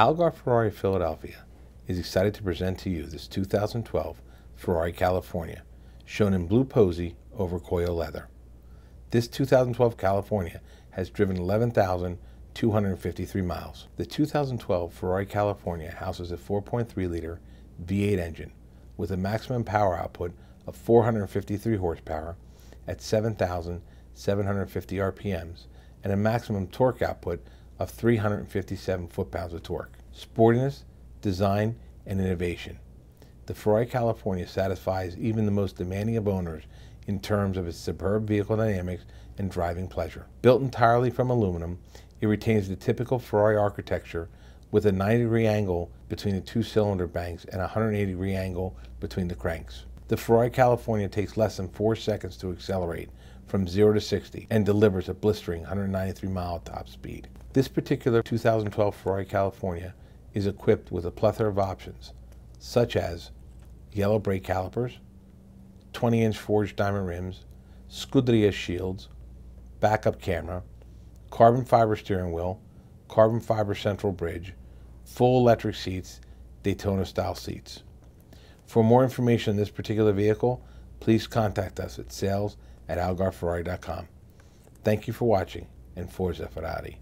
Algar Ferrari Philadelphia is excited to present to you this 2012 Ferrari California, shown in Blue Pozzi over Cuoio leather. This 2012 California has driven 11,253 miles. The 2012 Ferrari California houses a 4.3-liter V8 engine with a maximum power output of 453 horsepower at 7,750 RPMs and a maximum torque output of 357 foot-pounds of torque. Sportiness, design, and innovation. The Ferrari California satisfies even the most demanding of owners in terms of its superb vehicle dynamics and driving pleasure. Built entirely from aluminum, it retains the typical Ferrari architecture with a 90-degree angle between the two cylinder banks and a 180-degree angle between the cranks. The Ferrari California takes less than 4 seconds to accelerate from 0 to 60 and delivers a blistering 193 mile top speed. This particular 2012 Ferrari California is equipped with a plethora of options, such as yellow brake calipers, 20-inch forged diamond rims, Scuderia shields, backup camera, carbon fiber steering wheel, carbon fiber central bridge, full electric seats, Daytona style seats. For more information on this particular vehicle, please contact us at sales@AlgarFerrari.com. Thank you for watching, and Forza Ferrari.